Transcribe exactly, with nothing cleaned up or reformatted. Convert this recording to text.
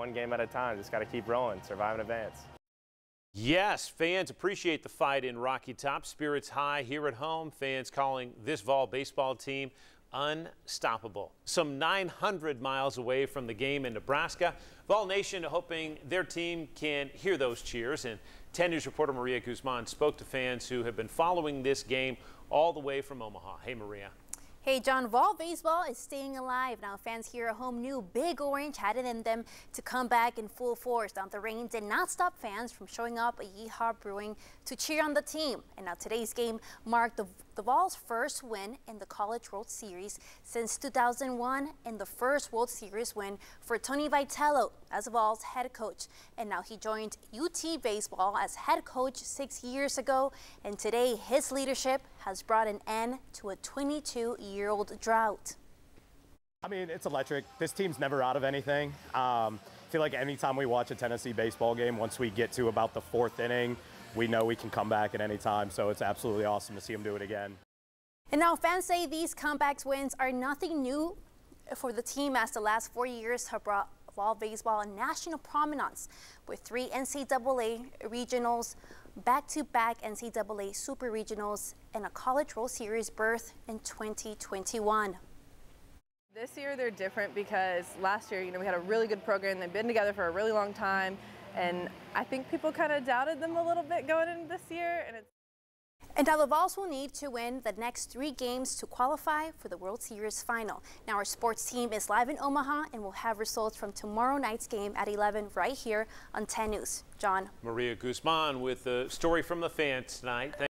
one game at a time. Just got to keep rolling, survive and advance. Yes, fans appreciate the fight in Rocky Top. Spirits high here at home. Fans calling this Vol baseball team unstoppable. Some nine hundred miles away from the game in Nebraska, Vol Nation hoping their team can hear those cheers. And ten news reporter Maria Guzman spoke to fans who have been following this game all the way from Omaha. Hey, Maria. Hey, John, Vol baseball is staying alive. Now fans here at home knew Big Orange had it in them to come back in full force. Now the rain did not stop fans from showing up at Yeehaw Brewing to cheer on the team. And now today's game marked the, the Vol's first win in the College World Series since two thousand one and the first World Series win for Tony Vitello as Vol's head coach. And now he joined U T Baseball as head coach six years ago. And today his leadership has brought an end to a twenty-two year old drought. I mean, it's electric. This team's never out of anything. Um, I feel like anytime we watch a Tennessee baseball game, once we get to about the fourth inning, we know we can come back at any time. So it's absolutely awesome to see them do it again. And now fans say these comeback wins are nothing new for the team, as the last four years have brought Vol baseball and national prominence with three N C double A regionals, back-to-back N C double A super regionals, and a College World Series berth in twenty twenty-one. This year they're different because last year, you know, we had a really good program. They've been together for a really long time, and I think people kind of doubted them a little bit going into this year. And it's And now the Vols will need to win the next three games to qualify for the World Series final. Now our sports team is live in Omaha and will have results from tomorrow night's game at eleven right here on ten news. John. Maria Guzman with the story from the fans tonight. Thank